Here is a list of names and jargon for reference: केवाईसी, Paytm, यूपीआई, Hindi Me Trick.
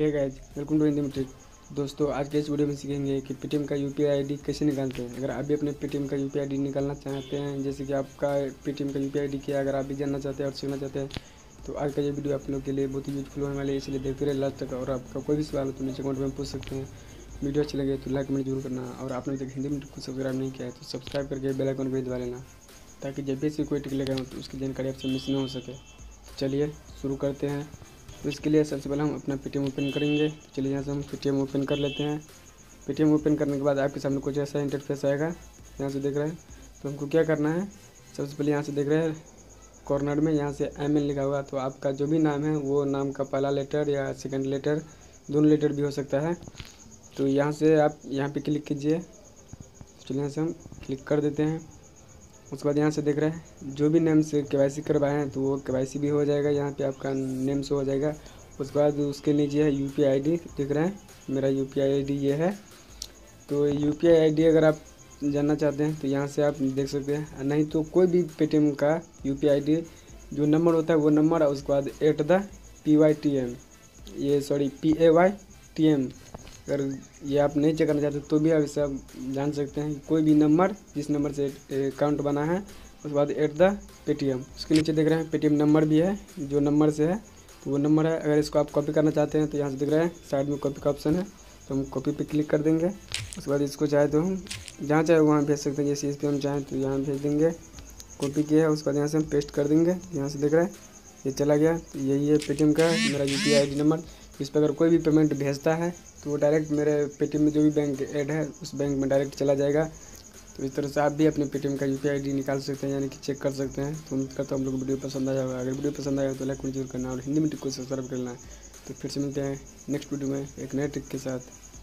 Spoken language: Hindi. Hey guys, welcome to Hindi में ट्रिक। दोस्तों, आज के इस वीडियो में सीखेंगे कि पेटीएम का यूपीआई आईडी कैसे निकालते हैं। अगर आप भी अपने पेटीएम का यूपीआई आईडी निकालना चाहते हैं, जैसे कि आपका पेटीएम का यूपीआई आईडी क्या, अगर आप भी जानना चाहते हैं और सीखना चाहते हैं तो आज का ये वीडियो आप लोग के लिए बहुत ही यूजफुल होने वाली है, इसलिए देखते रहे लास्ट तक। और आपका कोई भी सवाल हो तो नीचे कमेंट में पूछ सकते हैं। वीडियो अच्छी लगे तो लाइक कमेंट जरूर करना, और आपने तक हिंदी में कुछ सब्सक्राइब नहीं किया है तो सब्सक्राइब करके बेल आइकन भी दबा लेना, ताकि जब भी ऐसी कोई ट्रिक लगाएं तो उसकी जानकारी आपसे मिस ना हो सके। चलिए शुरू करते हैं। तो इसके लिए सबसे पहले हम अपना पेटीएम ओपन करेंगे। तो चलिए यहाँ से हम पेटीएम ओपन कर लेते हैं। पेटीएम ओपन करने के बाद आपके सामने कुछ ऐसा इंटरफेस आएगा, यहाँ से देख रहे हैं। तो हमको क्या करना है, सबसे पहले यहाँ से देख रहे हैं कॉर्नर में, यहाँ से एम एन लिखा हुआ, तो आपका जो भी नाम है वो नाम का पहला लेटर या सेकेंड लेटर, दोनों लेटर भी हो सकता है। तो यहाँ से आप यहाँ पर क्लिक कीजिए। चलिए यहाँ से हम क्लिक कर देते हैं। उसके बाद यहाँ से देख रहे हैं जो भी नेम से केवाईसी करवाए हैं तो वो केवाईसी भी हो जाएगा, यहाँ पे आपका नेम से हो जाएगा। उसके बाद उसके नीचे है यूपीआई आईडी, देख रहे हैं मेरा यूपीआई आईडी ये है। तो यूपीआई आईडी अगर आप जानना चाहते हैं तो यहाँ से आप देख सकते हैं, नहीं तो कोई भी पेटीएम का यूपीआई आईडी जो नंबर होता है वो नंबर, और उसके बाद PAYTM। अगर ये आप नहीं चेक करना चाहते तो भी आप इसे आप जान सकते हैं, कोई भी नंबर जिस नंबर से अकाउंट बना है, उसके बाद @PayTm। उसके नीचे देख रहे हैं पेटीएम नंबर भी है, जो नंबर से है तो वो नंबर है। अगर इसको आप कॉपी करना चाहते हैं तो यहाँ से देख रहे हैं साइड में कॉपी का ऑप्शन है, तो हम कॉपी पे क्लिक कर देंगे। उसके बाद इसको चाहे तो हम जहाँ चाहे वहाँ भेज सकते हैं, जैसे इस पर हम चाहें तो यहाँ भेज देंगे, कॉपी किया है। उसके बाद यहाँ से हम पेस्ट कर देंगे। यहाँ से देख रहे हैं ये चला गया। तो यही है पेटीएम का मेरा यूपीआई आईडी नंबर। इस पर अगर कोई भी पेमेंट भेजता है तो वो डायरेक्ट मेरे पेटीएम में जो भी बैंक ऐड है उस बैंक में डायरेक्ट चला जाएगा। तो इस तरह से आप भी अपने पेटीएम का यूपीआई आईडी निकाल सकते हैं, यानी कि चेक कर सकते हैं। तो उम्मीद करता हूँ हम लोग वीडियो पसंद आया होगा। अगर वीडियो पसंद आया तो लाइक कमेंट जरूर करना, और हिंदी में ट्रिक को सब्सक्राइब करना है। तो फिर से मिलते हैं नेक्स्ट वीडियो में एक नए ट्रिक के साथ।